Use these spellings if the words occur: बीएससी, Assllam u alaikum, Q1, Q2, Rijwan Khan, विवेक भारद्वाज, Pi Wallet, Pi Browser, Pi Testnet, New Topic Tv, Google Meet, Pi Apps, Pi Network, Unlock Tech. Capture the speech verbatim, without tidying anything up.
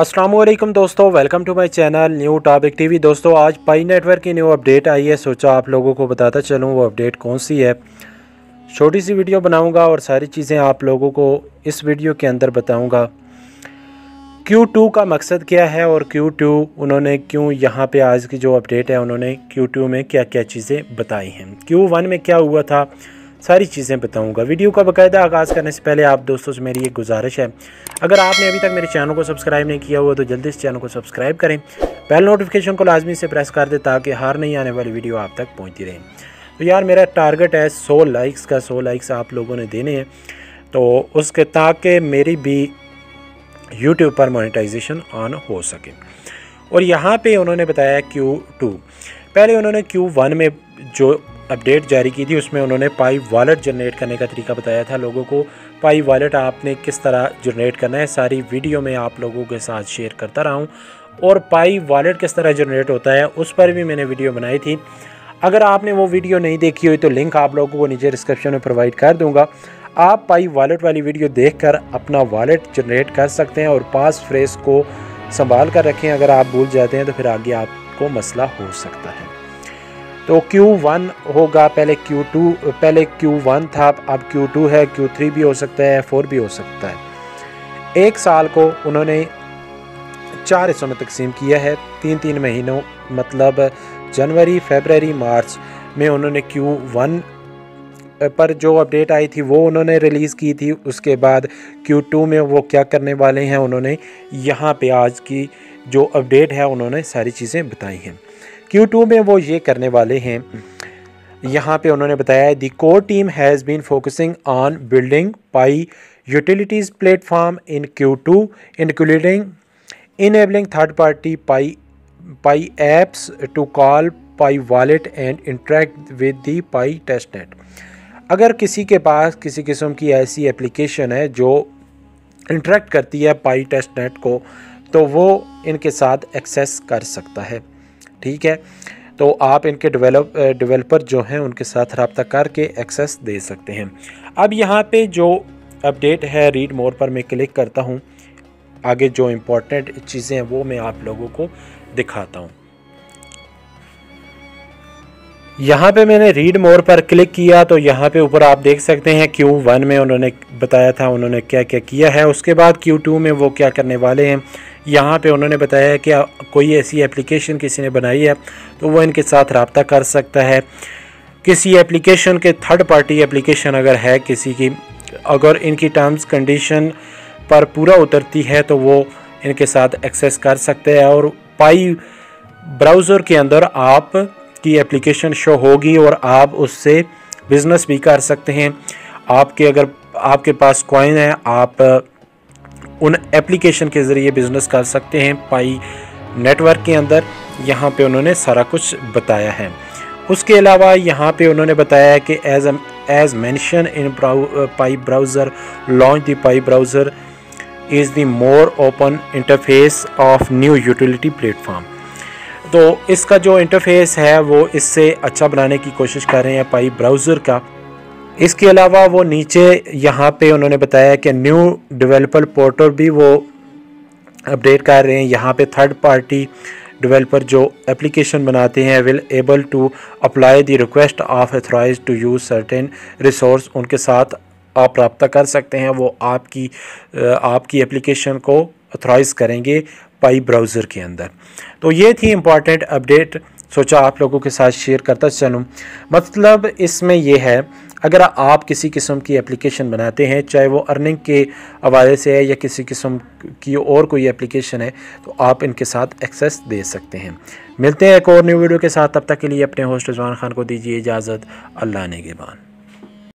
अस्सलाम वालेकुम दोस्तों, welcome to my channel new topic TV. दोस्तों आज पाई नेटवर्क की न्यू अपडेट आई है, सोचा आप लोगों को बताता चलूँ वो अपडेट कौन सी है। छोटी सी वीडियो बनाऊंगा और सारी चीज़ें आप लोगों को इस वीडियो के अंदर बताऊंगा। क्यू टू का मकसद क्या है और क्यू टू उन्होंने क्यों यहाँ पे आज की जो अपडेट है उन्होंने क्यू टू में क्या क्या चीज़ें बताई हैं, क्यू वन में क्या हुआ था, सारी चीज़ें बताऊंगा। वीडियो का बाकायदा आगाज़ करने से पहले आप दोस्तों से मेरी ये गुजारिश है, अगर आपने अभी तक मेरे चैनल को सब्सक्राइब नहीं किया हुआ तो जल्दी इस चैनल को सब्सक्राइब करें, बेल नोटिफिकेशन को लाजमी से प्रेस कर दें ताकि हर नई आने वाली वीडियो आप तक पहुंचती रहे। तो यार मेरा टारगेट है सौ लाइक्स का, सौ लाइक्स आप लोगों ने देने हैं तो उसके ताकि मेरी भी यूट्यूब पर मोनेटाइजेशन ऑन हो सके। और यहाँ पर उन्होंने बताया क्यू टू, पहले उन्होंने क्यू वन में जो अपडेट जारी की थी उसमें उन्होंने पाई वॉलेट जनरेट करने का तरीका बताया था लोगों को। पाई वॉलेट आपने किस तरह जनरेट करना है सारी वीडियो में आप लोगों के साथ शेयर करता रहा हूँ, और पाई वॉलेट किस तरह जनरेट होता है उस पर भी मैंने वीडियो बनाई थी। अगर आपने वो वीडियो नहीं देखी हुई तो लिंक आप लोगों को नीचे डिस्क्रिप्शन में प्रोवाइड कर दूँगा, आप पाई वॉलेट वाली वीडियो देख कर अपना वॉलेट जनरेट कर सकते हैं और पास फ्रेज को संभाल कर रखें, अगर आप भूल जाते हैं तो फिर आगे आपको मसला हो सकता है। तो क्यू वन होगा, पहले क्यू टू, पहले क्यू वन था अब क्यू टू है, क्यू थ्री भी हो सकता है, फोर भी हो सकता है। एक साल को उन्होंने चार हिस्सों में तकसीम किया है, तीन तीन महीनों, मतलब जनवरी फरवरी मार्च में उन्होंने क्यू वन पर जो अपडेट आई थी वो उन्होंने रिलीज़ की थी। उसके बाद क्यू टू में वो क्या करने वाले हैं उन्होंने यहाँ पे आज की जो अपडेट है उन्होंने सारी चीज़ें बताई हैं। क्यू टू में वो ये करने वाले हैं, यहाँ पे उन्होंने बताया the core team has been focusing on building Pi utilities platform in Q two including enabling third party Pi Pi apps to call Pi wallet and interact with the Pi testnet. अगर किसी के पास किसी किस्म की ऐसी application है जो interact करती है पाई टेस्टनेट को तो वो इनके साथ एक्सेस कर सकता है, ठीक है। तो आप इनके डेवलप डेवलपर जो हैं उनके साथ रब्ता करके एक्सेस दे सकते हैं। अब यहाँ पे जो अपडेट है रीड मोर पर मैं क्लिक करता हूँ, आगे जो इम्पोर्टेंट चीज़ें हैं वो मैं आप लोगों को दिखाता हूँ। यहाँ पे मैंने रीड मोर पर क्लिक किया तो यहाँ पे ऊपर आप देख सकते हैं क्यू वन में उन्होंने बताया था उन्होंने क्या क्या किया है, उसके बाद क्यू टू में वो क्या करने वाले हैं। यहाँ पे उन्होंने बताया कि कोई ऐसी एप्लीकेशन किसी ने बनाई है तो वो इनके साथ रब्ता कर सकता है। किसी एप्लीकेशन के थर्ड पार्टी एप्लीकेशन अगर है किसी की, अगर इनकी टर्म्स कंडीशन पर पूरा उतरती है तो वो इनके साथ एक्सेस कर सकते हैं और पाई ब्राउज़र के अंदर आप की एप्लीकेशन शो होगी और आप उससे बिज़नेस भी कर सकते हैं। आपके अगर आपके पास कॉइन है आप उन एप्लीकेशन के ज़रिए बिज़नेस कर सकते हैं पाई नेटवर्क के अंदर। यहाँ पे उन्होंने सारा कुछ बताया है। उसके अलावा यहाँ पे उन्होंने बताया है कि as as mention in Pi browser launch the Pi browser is the more open interface of new utility platform. तो इसका जो इंटरफेस है वो इससे अच्छा बनाने की कोशिश कर रहे हैं पाई ब्राउज़र का। इसके अलावा वो नीचे यहाँ पे उन्होंने बताया कि न्यू डेवलपर पोर्टल भी वो अपडेट कर रहे हैं। यहाँ पे थर्ड पार्टी डेवलपर जो एप्लीकेशन बनाते हैं will able to apply the request of authorize to use certain resource, उनके साथ आप रब्ता कर सकते हैं, वो आपकी आपकी एप्लीकेशन को अथोराइज़ करेंगे पाई ब्राउज़र के अंदर। तो ये थी इम्पॉर्टेंट अपडेट, सोचा आप लोगों के साथ शेयर करता चलूँ। मतलब इसमें यह है अगर आप किसी किस्म की एप्लीकेशन बनाते हैं, चाहे वो अर्निंग के हवाले से है या किसी किस्म की और कोई एप्लीकेशन है, तो आप इनके साथ एक्सेस दे सकते हैं। मिलते हैं एक और न्यू वीडियो के साथ, तब तक के लिए अपने होस्ट रिजवान खान को दीजिए इजाज़त। अल्लाह नेगेबान।